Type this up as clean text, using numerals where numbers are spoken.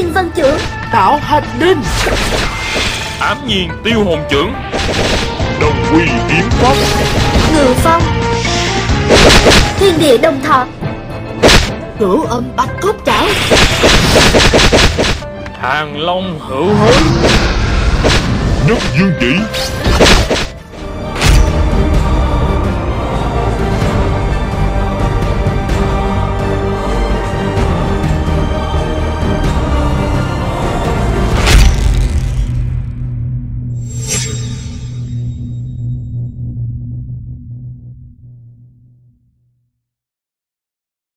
Thiên Vân Trưởng, Tạo Hành Đinh, Ám Nhiên Tiêu Hồn Trưởng, Đồng Quy Kiếm Pháp, Ngự Phong, Thiên Địa Đồng Thọ, Cửu Âm Bạch Cốt Trảo, Hàng Long Hữu Hối, Nhất Dương Chỉ,